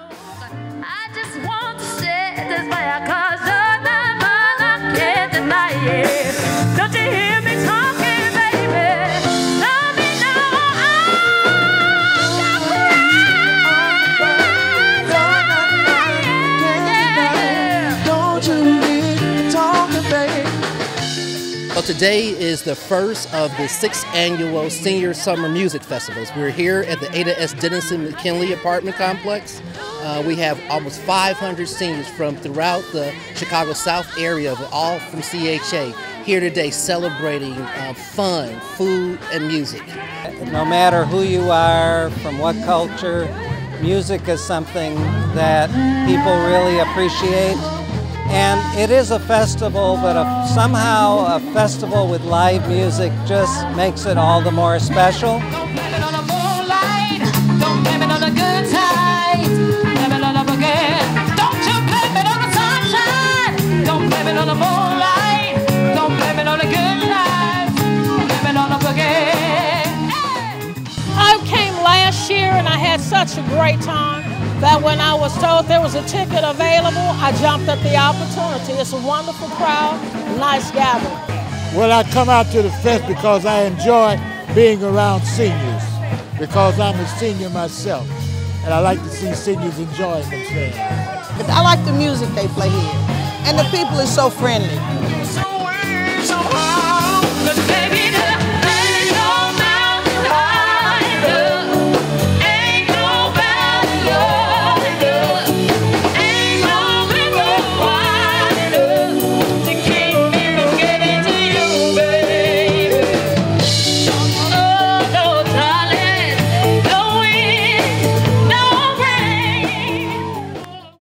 I just want to say this by a cause of the mind, I can't deny it. Don't you hear me talking, baby? Love me now, I'm don't you hear me talking, baby? Well, today is the first of the 6th annual Senior Summer Music Festivals. We're here at the Ada S. Dennison McKinley apartment complex. We have almost 500 seniors from throughout the Chicago South area, all from CHA, here today celebrating fun, food, and music. No matter who you are, from what culture, music is something that people really appreciate. And it is a festival, but somehow a festival with live music just makes it all the more special. I came last year and I had such a great time that when I was told there was a ticket available, I jumped at the opportunity. It's a wonderful crowd, nice gathering. Well, I come out to the fest because I enjoy being around seniors, because I'm a senior myself. And I like to see seniors enjoying themselves. I like the music they play here, and the people are so friendly.